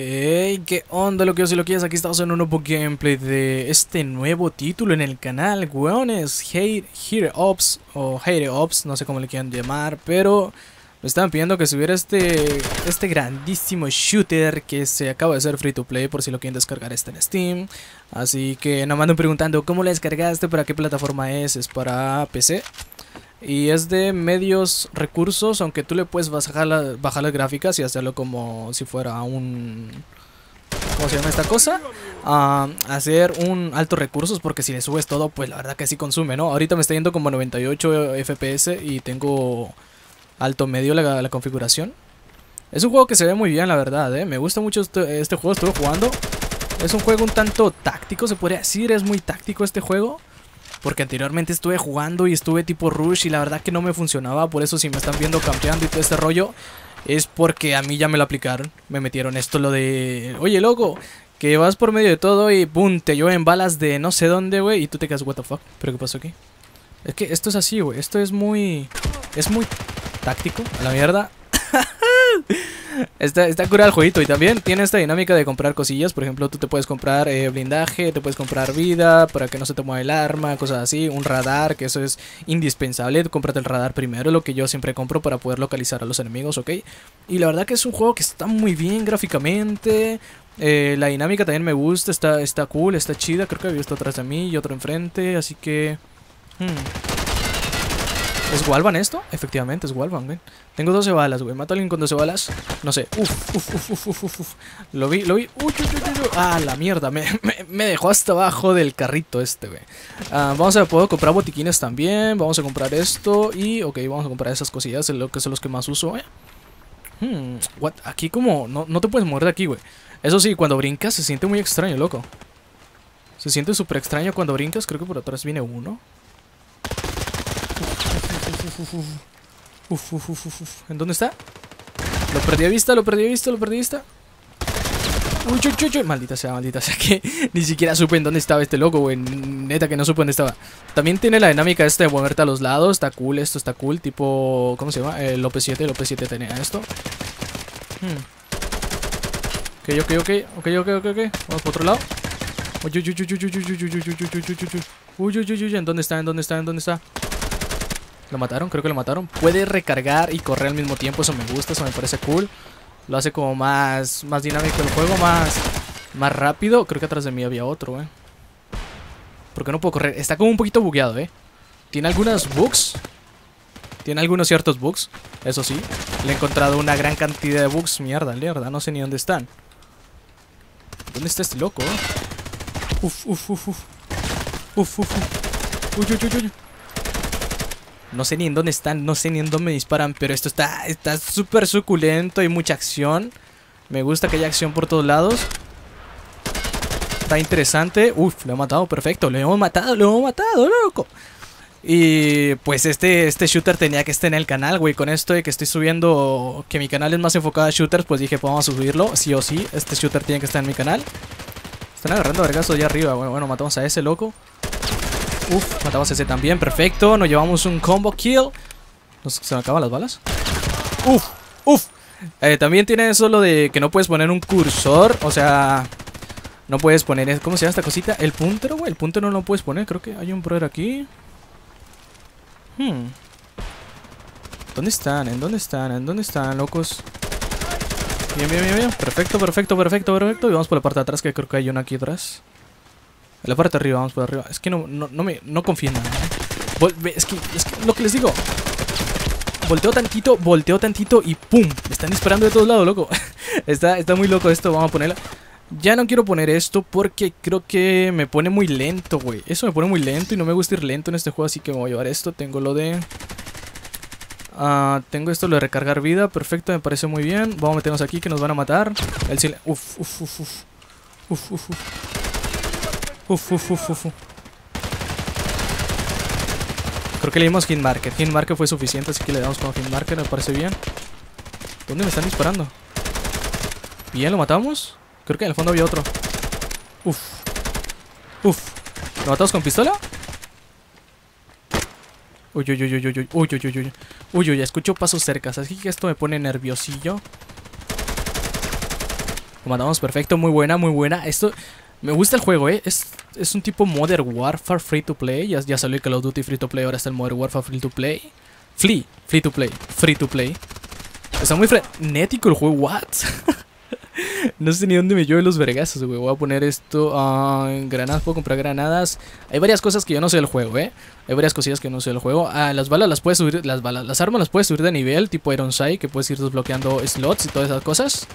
Hey, qué onda, lo que yo si lo quieres, aquí estamos en un nuevo gameplay de este nuevo título en el canal, weones. Hired Ops o Hired Ops, no sé cómo le quieran llamar, pero me estaban pidiendo que subiera este grandísimo shooter que se acaba de hacer free to play, por si lo quieren descargar, está en Steam. Así que nada más me preguntando cómo la descargaste, para qué plataforma es para PC. Y es de medios recursos, aunque tú le puedes bajar las gráficas y hacerlo como si fuera un... ¿cómo se llama esta cosa? Hacer un alto recursos, porque si le subes todo, pues la verdad que sí consume, ¿no? Ahorita me está yendo como 98 FPS y tengo alto medio la configuración. Es un juego que se ve muy bien, la verdad, ¿eh? Me gusta mucho este juego, estuve jugando. Es un juego un tanto táctico, se podría decir, es muy táctico este juego. Porque anteriormente estuve jugando y estuve tipo rush y la verdad que no me funcionaba. Por eso si me están viendo campeando y todo este rollo, es porque a mí ya me lo aplicaron. Me metieron esto lo de... oye, loco, que vas por medio de todo y pum, te llevan balas de no sé dónde, güey. Y tú te quedas, what the fuck, ¿pero qué pasó aquí? Es que esto es así, güey. Esto es muy... es muy táctico, a la mierda. Está curado el jueguito. Y también tiene esta dinámica de comprar cosillas. Por ejemplo, tú te puedes comprar blindaje, te puedes comprar vida para que no se te mueva el arma, cosas así. Un radar, que eso es indispensable. Cómprate el radar primero, lo que yo siempre compro para poder localizar a los enemigos, ¿ok? Y la verdad que es un juego que está muy bien gráficamente. La dinámica también me gusta, está cool, está chida. Creo que había esto atrás de mí y otro enfrente, así que... ¿es Walvan esto? Efectivamente, es Walvan, güey. Tengo 12 balas, güey. ¿Mato a alguien con 12 balas? No sé. Uf. Lo vi. Uy. Ah, la mierda. Me dejó hasta abajo del carrito este, güey. Vamos a poder comprar botiquines también. Vamos a comprar esto. Y, ok, vamos a comprar esas cosillas, lo que son los que más uso, güey. What? Aquí como... No te puedes mover de aquí, güey. Eso sí, cuando brincas se siente muy extraño, loco. Se siente súper extraño cuando brincas. Creo que por atrás viene uno. ¿En dónde está? Lo perdí de vista. Uy. Maldita sea, que ni siquiera supe en dónde estaba este loco, güey. Neta que no supe dónde estaba. También tiene la dinámica esta de moverte a los lados. Está cool, esto está cool. Tipo, ¿cómo se llama? El OP7, el OP7 tenía esto. Ok. Vamos por otro lado. Uy. ¿En dónde está? Creo que lo mataron. Puede recargar y correr al mismo tiempo. Eso me gusta, eso me parece cool. Lo hace como más dinámico el juego, más rápido. Creo que atrás de mí había otro, ¿Por qué no puedo correr? Está como un poquito bugueado, Tiene algunos bugs. Tiene algunos ciertos bugs. Eso sí, le he encontrado una gran cantidad de bugs. Mierda, no sé ni dónde están. ¿Dónde está este loco, Uy. No sé ni en dónde están, no sé ni en dónde me disparan. Pero esto está súper suculento. Hay mucha acción. Me gusta que haya acción por todos lados. Está interesante. Uf, lo he matado, perfecto. Lo hemos matado, loco. Y pues este shooter tenía que estar en el canal, güey. Con esto de que estoy subiendo, que mi canal es más enfocado a shooters, pues dije, pues vamos a subirlo, sí o sí. Este shooter tiene que estar en mi canal. Están agarrando vergazos allá arriba. Bueno, matamos a ese loco. Uf, matamos a ese también, perfecto. Nos llevamos un combo kill. ¿Se me acaban las balas? Uf. También tiene eso lo de que no puedes poner un cursor. O sea, no puedes poner... ¿cómo se llama esta cosita? El puntero, güey. El puntero no lo puedes poner. Creo que hay un brother aquí. ¿En dónde están, locos? Bien. Perfecto. Y vamos por la parte de atrás, que creo que hay uno aquí atrás. La parte de arriba, vamos por arriba. Es que no confío en nada, Es que lo que les digo, volteo tantito y ¡pum! Me están disparando de todos lados, loco. Está muy loco esto, vamos a ponerla. Ya no quiero poner esto porque creo que me pone muy lento, güey. Eso me pone muy lento y no me gusta ir lento en este juego. Así que me voy a llevar esto, tengo lo de... tengo esto, lo de recargar vida, perfecto, me parece muy bien. Vamos a meternos aquí que nos van a matar. El silencio... Uf. Creo que le dimos hit marker. Hit marker fue suficiente, así que le damos como hit marker. Me parece bien. ¿Dónde me están disparando? Bien, ¿lo matamos? Creo que en el fondo había otro. Uf. ¿Lo matamos con pistola? Uy, ya escucho pasos cerca. Así que esto me pone nerviosillo. Lo matamos perfecto, muy buena, muy buena. Esto... Me gusta el juego, eh. Es un tipo Modern Warfare Free to Play. Ya salió el Call of Duty Free to Play. Ahora está el Modern Warfare Free to Play. Free to Play. Está muy frenético el juego. What? No sé ni dónde me llueve los vergazos, güey. Voy a poner esto. Granadas, puedo comprar granadas. Hay varias cosas que yo no sé del juego, eh. Hay varias cosillas que no sé del juego. Las balas las puedes subir. Las armas las puedes subir de nivel. Tipo Iron Sight, que puedes ir desbloqueando slots y todas esas cosas.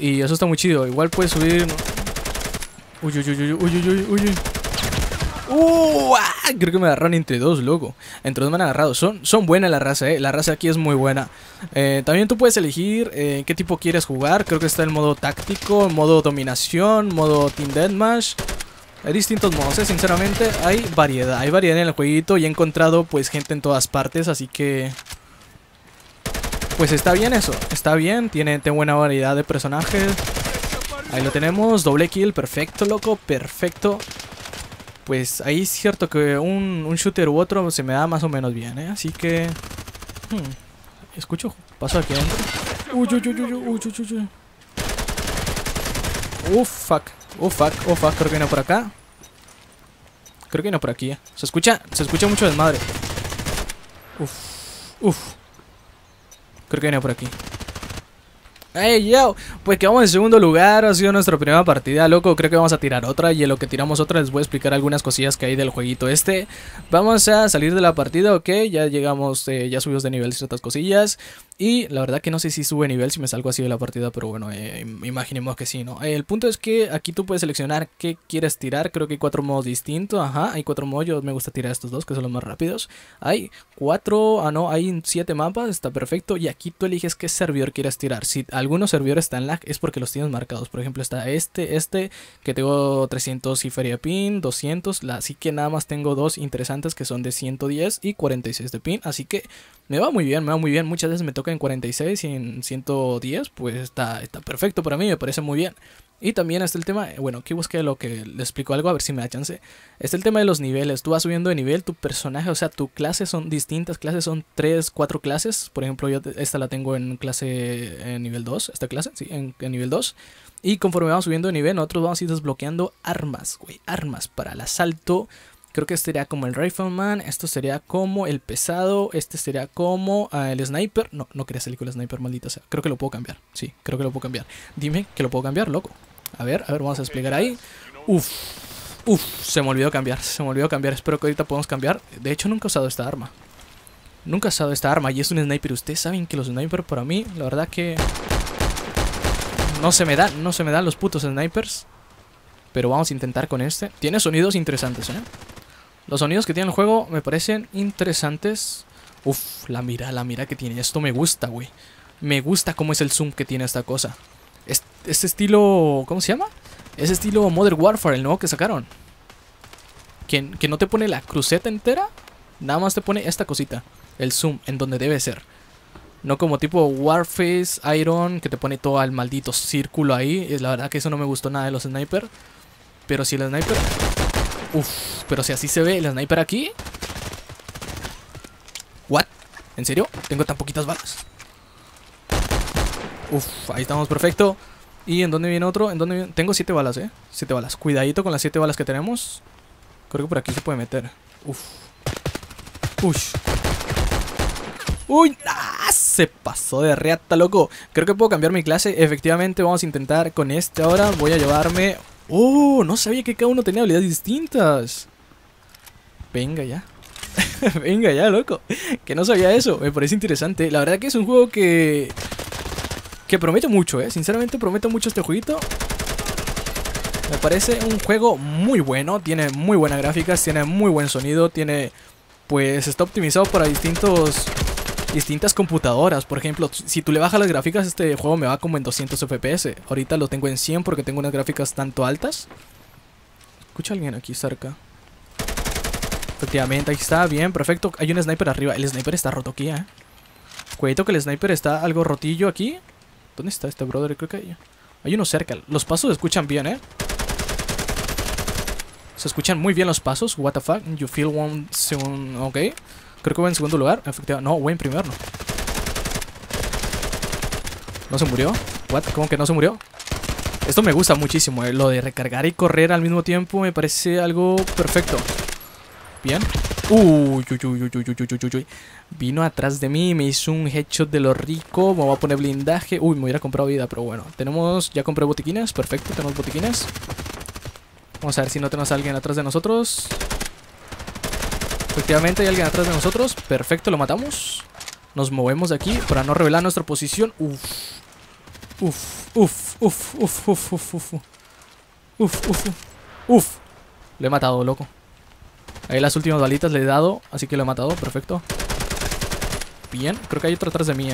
Y eso está muy chido. Igual puedes subir... Uy. Creo que me agarraron entre dos, loco. Entre dos me han agarrado. Son buenas la raza, eh. La raza aquí es muy buena. También tú puedes elegir qué tipo quieres jugar. Creo que está el modo táctico, modo dominación, modo team deathmatch. Hay distintos modos, sinceramente. Hay variedad. Hay variedad en el jueguito y he encontrado pues gente en todas partes. Así que... pues está bien eso. Está bien. Tiene buena variedad de personajes. Ahí lo tenemos, doble kill, perfecto, loco, perfecto. Pues ahí es cierto que un shooter u otro se me da más o menos bien, ¿eh? Así que... Escucho, paso aquí adentro. Oh, fuck, creo que viene por acá. Creo que viene por aquí, ¿eh? Se escucha mucho desmadre. Creo que viene por aquí. Hey, yo, pues que vamos en segundo lugar. Ha sido nuestra primera partida, loco. Creo que vamos a tirar otra. Y en lo que tiramos otra les voy a explicar algunas cosillas que hay del jueguito este. Vamos a salir de la partida, ok. Ya llegamos, ya subimos de nivel ciertas cosillas. Y la verdad que no sé si sube nivel si me salgo así de la partida. Pero bueno, imaginemos que sí, ¿no? El punto es que aquí tú puedes seleccionar qué quieres tirar. Creo que hay cuatro modos distintos. Ajá, hay cuatro modos. Yo me gusta tirar estos dos que son los más rápidos. Hay cuatro, hay 7 mapas. Está perfecto. Y aquí tú eliges qué servidor quieres tirar. Si algunos servidores están lag es porque los tienes marcados. Por ejemplo está este, que tengo 300 y feria pin, 200. Así que nada más tengo dos interesantes que son de 110 y 46 de pin. Así que me va muy bien, me va muy bien. Muchas veces me toca en 46 y en 110. Pues está perfecto para mí, me parece muy bien. Y también está el tema, bueno, aquí busqué lo que le explico algo, a ver si me da chance. Está el tema de los niveles, tú vas subiendo de nivel, tu personaje, o sea, tu clase son distintas clases, son 3, 4 clases. Por ejemplo, yo esta la tengo en clase en nivel 2, esta clase, sí, en nivel 2. Y conforme vamos subiendo de nivel, nosotros vamos a ir desbloqueando armas, güey, armas para el asalto. Creo que este sería como el Rifleman, esto sería como el pesado, este sería como el Sniper. No quería salir con el Sniper, maldita sea. Creo que lo puedo cambiar, sí, creo que lo puedo cambiar. Dime que lo puedo cambiar, loco. A ver, vamos a explicar ahí. Se me olvidó cambiar. Espero que ahorita podamos cambiar. De hecho, nunca he usado esta arma. Nunca he usado esta arma y es un sniper. Ustedes saben que los snipers para mí, la verdad que... No se me dan los putos snipers. Pero vamos a intentar con este. Tiene sonidos interesantes, ¿eh? Los sonidos que tiene el juego me parecen interesantes. La mira que tiene. Esto me gusta, güey. Me gusta cómo es el zoom que tiene esta cosa. Este estilo... ¿Cómo se llama? Es estilo Modern Warfare, el nuevo que sacaron. Que no te pone la cruceta entera. Nada más te pone esta cosita. El zoom, en donde debe ser. No como tipo Warface, Iron, que te pone todo al maldito círculo ahí. La verdad que eso no me gustó nada de los snipers. Pero si el sniper... pero si así se ve el sniper aquí... ¿What? ¿En serio? Tengo tan poquitas balas. Ahí estamos, perfecto. ¿Y en dónde viene otro? Tengo 7 balas, 7 balas. Cuidadito con las 7 balas que tenemos. Creo que por aquí se puede meter. Uy, se pasó de reata, loco. Creo que puedo cambiar mi clase. Efectivamente, vamos a intentar con este ahora. Voy a llevarme... no sabía que cada uno tenía habilidades distintas. Venga ya. Venga ya, loco. Que no sabía eso. Me parece interesante. La verdad que es un juego que... promete mucho, sinceramente promete mucho este jueguito. Me parece un juego muy bueno. Tiene muy buenas gráficas, tiene muy buen sonido. Tiene, pues está optimizado para distintas computadoras. Por ejemplo, si tú le bajas las gráficas, este juego me va como en 200 FPS. Ahorita lo tengo en 100 porque tengo unas gráficas tanto altas. Escucha a alguien aquí cerca. Efectivamente, ahí está, bien, perfecto. Hay un sniper arriba, el sniper está roto aquí, Cuidado que el sniper está algo rotillo aquí. ¿Dónde está este brother? Creo que hay uno cerca. Los pasos se escuchan bien, Se escuchan muy bien los pasos. What the fuck? You feel one soon. Ok. Creo que voy en segundo lugar. Efectivamente. No, voy en primero. No se murió. What? ¿Cómo que no se murió? Esto me gusta muchísimo, lo de recargar y correr al mismo tiempo me parece algo perfecto. Bien. Uy. Vino atrás de mí, me hizo un headshot de lo rico. Me voy a poner blindaje. Uy, me hubiera comprado vida, pero bueno. Tenemos, ya compré botiquines, perfecto, tenemos botiquines. Vamos a ver si no tenemos a alguien atrás de nosotros. Efectivamente hay alguien atrás de nosotros. Perfecto, lo matamos. Nos movemos de aquí para no revelar nuestra posición. Uf. Lo he matado, loco. Ahí las últimas balitas le he dado, así que lo he matado, perfecto. Bien, creo que hay otro atrás de mí,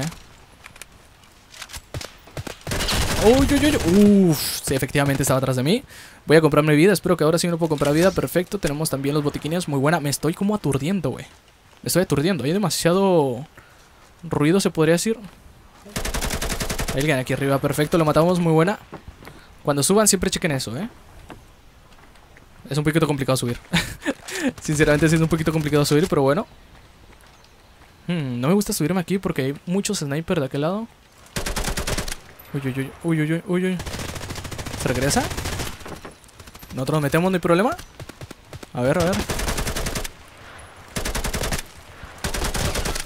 Uff, sí, efectivamente estaba atrás de mí. Voy a comprarme vida, espero que ahora sí me puedo comprar vida, perfecto. Tenemos también los botiquines, muy buena. Me estoy como aturdiendo, güey. Me estoy aturdiendo, hay demasiado ruido, se podría decir. Hay alguien aquí arriba, perfecto, lo matamos, muy buena. Cuando suban siempre chequen eso, Es un poquito complicado subir. Sinceramente sí es un poquito complicado subir, pero bueno. No me gusta subirme aquí porque hay muchos snipers de aquel lado. Uy. ¿Se regresa? Nosotros nos metemos, no hay problema. A ver.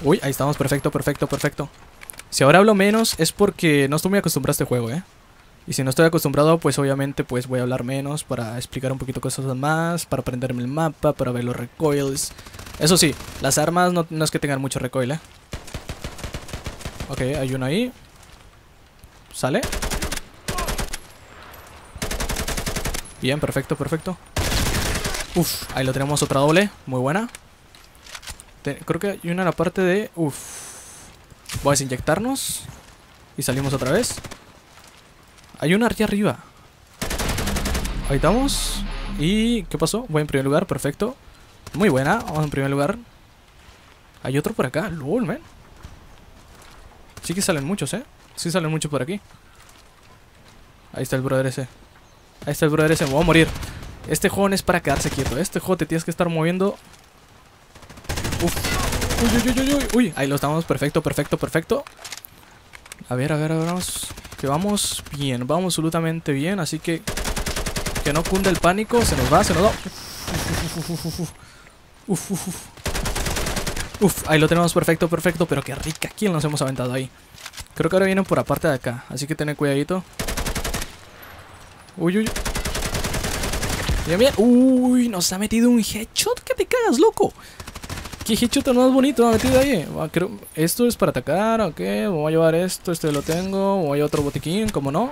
Uy, ahí estamos, perfecto. Si ahora hablo menos es porque no estoy muy acostumbrado a este juego, Y si no estoy acostumbrado, pues obviamente pues voy a hablar menos para explicar un poquito cosas más, para aprenderme el mapa, para ver los recoils. Eso sí, las armas no es que tengan mucho recoil, Ok, hay uno ahí. Sale. Bien, perfecto. Uf, ahí lo tenemos, otra doble, muy buena. Creo que hay una en la parte de... Voy a desinyectarnos y salimos otra vez. Hay una aquí arriba. Ahí estamos. ¿Y qué pasó? Voy en primer lugar, perfecto. Muy buena, vamos en primer lugar. Hay otro por acá, lol, man. Sí que salen muchos, Sí salen muchos por aquí. Ahí está el brother ese. Me voy a morir. Este juego no es para quedarse quieto. Este juego te tienes que estar moviendo. Uy, ahí lo estamos, perfecto. A ver, vamos. Que vamos bien, vamos absolutamente bien. Así que no cunde el pánico. Se nos va. Uf, ahí lo tenemos, perfecto. Pero qué rica, ¿quién nos hemos aventado ahí? Creo que ahora vienen por la parte de acá, así que tened cuidadito. Uy. Bien. Uy, nos ha metido un headshot que te cagas, loco. ¿Qué headshot tan más bonito me ha metido ahí? Creo, esto es para atacar, ok. Me voy a llevar esto, este lo tengo. Me voy a otro botiquín, como no.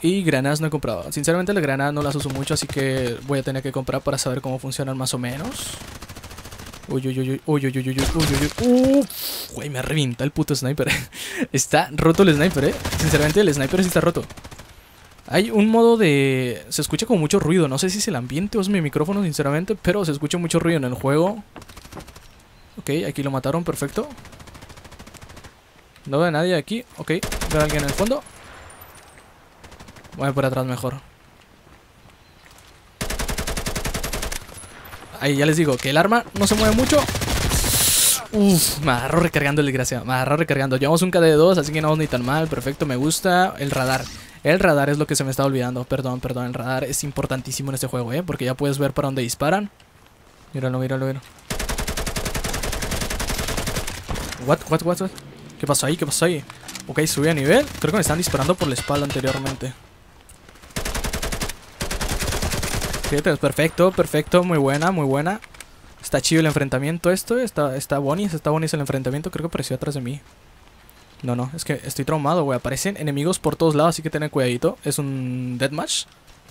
Y granadas no he comprado. Sinceramente las granadas no las uso mucho, así que voy a tener que comprar para saber cómo funcionan más o menos. Uy. Güey, me revienta el puto sniper. Está roto el sniper, Sinceramente el sniper sí está roto. Hay un modo de... Se escucha como mucho ruido. No sé si es el ambiente o es mi micrófono, sinceramente, pero se escucha mucho ruido en el juego. Ok, aquí lo mataron, perfecto. No veo a nadie aquí. Ok, veo a alguien en el fondo. Voy por atrás mejor. Ahí ya les digo que el arma no se mueve mucho. Uf, me agarró recargando el desgraciado. Llevamos un KD2, así que no vamos ni tan mal. Perfecto, me gusta el radar. El radar es lo que se me está olvidando. Perdón, el radar es importantísimo en este juego, porque ya puedes ver para dónde disparan. Míralo. What? ¿Qué pasó ahí? Ok, subí a nivel. Creo que me están disparando por la espalda anteriormente. Perfecto, muy buena. Está chido el enfrentamiento esto. Está bonis el enfrentamiento. Creo que apareció atrás de mí. No, es que estoy traumado, güey. Aparecen enemigos por todos lados, así que tened cuidadito. Es un deathmatch.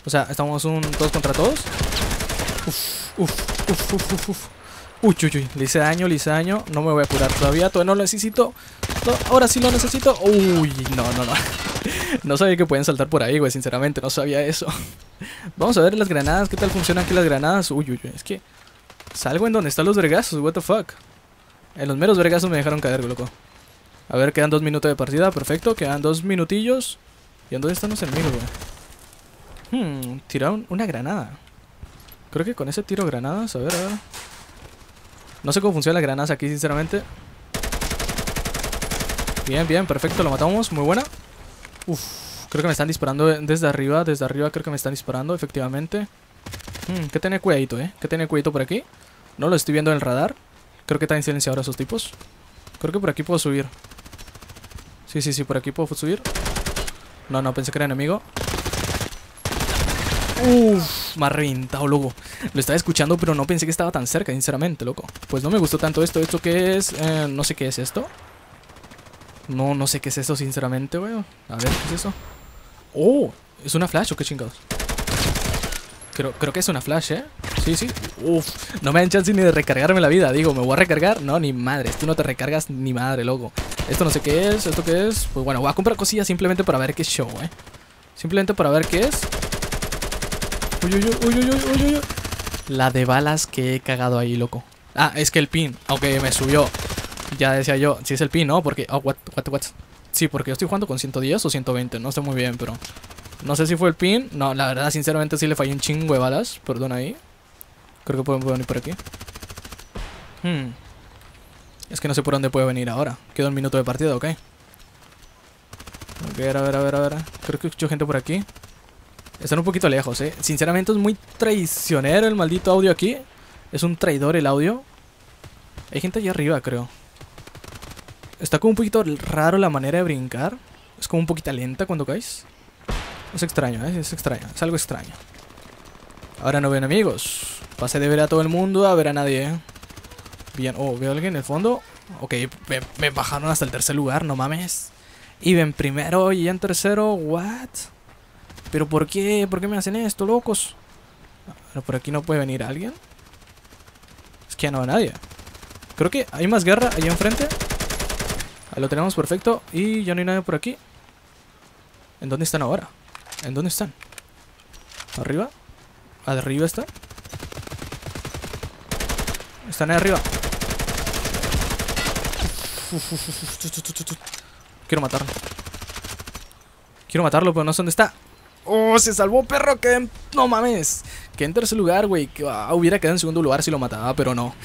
O sea, estamos todos contra todos. Uf. Uy, le hice daño. No me voy a curar todavía, todavía no lo necesito. Ahora sí lo necesito. Uy, no. No sabía que pueden saltar por ahí, güey, sinceramente. No sabía eso. Vamos a ver las granadas, qué tal funcionan aquí las granadas. Uy, es que salgo en donde están los vergazos, what the fuck. En los meros vergazos me dejaron caer, loco. A ver, quedan 2 minutos de partida, perfecto. Quedan 2 minutillos. ¿Y en dónde están los enemigos, güey? Tiraron una granada. Creo que con ese tiro granadas, a ver. No sé cómo funcionan las granadas aquí, sinceramente. Bien, perfecto, lo matamos, muy buena. Uf, Creo que me están disparando desde arriba. Desde arriba creo que me están disparando, efectivamente. Que tener cuidadito, que tener cuidadito por aquí. No lo estoy viendo en el radar. Creo que están silenciados esos tipos. Creo que por aquí puedo subir. Sí, sí, sí, por aquí puedo subir. No, no, pensé que era enemigo. Uff, me ha reventado, loco. Lo estaba escuchando, pero no pensé que estaba tan cerca, sinceramente, loco. Pues no me gustó tanto esto. ¿Esto qué es? No sé qué es esto. No, no sé qué es eso, sinceramente, weón. A ver, ¿qué es eso? Oh, ¿es una flash o qué chingados? Creo que es una flash, ¿eh? Sí, sí. Uf, no me dan chance ni de recargarme la vida. Digo, ¿me voy a recargar? No, ni madre. Tú no te recargas ni madre, loco. Esto no sé qué es. ¿Esto qué es? Pues bueno, voy a comprar cosillas simplemente para ver qué show, ¿eh? Simplemente para ver qué es. Uy, uy, uy, uy, uy, uy, uy. La de balas que he cagado ahí, loco. Ah, es que el pin. Aunque me subió. Ya decía yo, si es el pin, ¿no? Porque... Oh, what. Sí, porque yo estoy jugando con 110 o 120. No sé muy bien, pero... No sé si fue el pin. No, la verdad, sinceramente, sí le fallé un chingo de balas. Perdón ahí. Creo que pueden venir por aquí. Es que no sé por dónde puede venir ahora. Queda un minuto de partida, ¿ok? Ok, a ver. Creo que escucho gente por aquí. Están un poquito lejos, ¿eh? Sinceramente es muy traicionero el maldito audio aquí. Es un traidor el audio. Hay gente allá arriba, creo. Está como un poquito raro la manera de brincar. Es como un poquito lenta cuando caes. Es extraño, ¿eh? Es extraño. Es algo extraño. Ahora no veo enemigos. Pasé de ver a todo el mundo a ver a nadie, ¿eh? Bien. Oh, veo a alguien en el fondo. Ok, me bajaron hasta el tercer lugar, no mames. Iba en primero y en tercero. What? ¿Pero por qué? ¿Por qué me hacen esto, locos? Pero por aquí no puede venir alguien. Es que ya no va nadie. Creo que hay más guerra allá enfrente. Ahí lo tenemos, perfecto. Y ya no hay nadie por aquí. ¿En dónde están ahora? ¿En dónde están? ¿Arriba? ¿Arriba están? Están ahí arriba. Quiero matarlo, pero no sé dónde está. ¡Oh, se salvó, perro! Que no mames. Que en tercer lugar, güey. Que hubiera quedado en segundo lugar si lo mataba, pero no.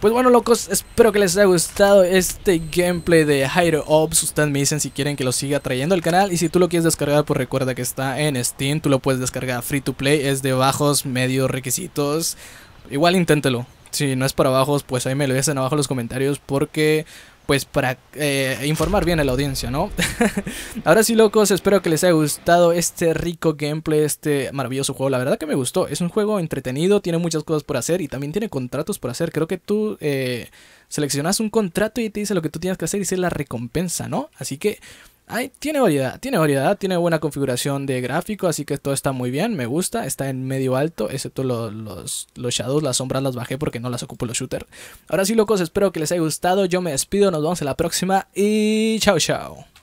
Pues bueno, locos, espero que les haya gustado este gameplay de Hired Ops. Ustedes me dicen si quieren que lo siga trayendo al canal. Y si tú lo quieres descargar, pues recuerda que está en Steam. Tú lo puedes descargar free to play. Es de bajos, medios requisitos. Igual inténtelo. Si no es para bajos, pues ahí me lo dicen abajo en los comentarios. Porque... pues para informar bien a la audiencia, ¿no? Ahora sí, locos, espero que les haya gustado este rico gameplay, este maravilloso juego. La verdad que me gustó, es un juego entretenido, tiene muchas cosas por hacer y también tiene contratos por hacer. Creo que tú seleccionas un contrato y te dice lo que tú tienes que hacer y es la recompensa, ¿no? Así que... ay, tiene variedad, tiene buena configuración de gráfico, así que todo está muy bien, me gusta, está en medio alto, excepto los shadows, las sombras las bajé porque no las ocupo los shooters. Ahora sí, locos, espero que les haya gustado, yo me despido, nos vemos en la próxima y chao, chao.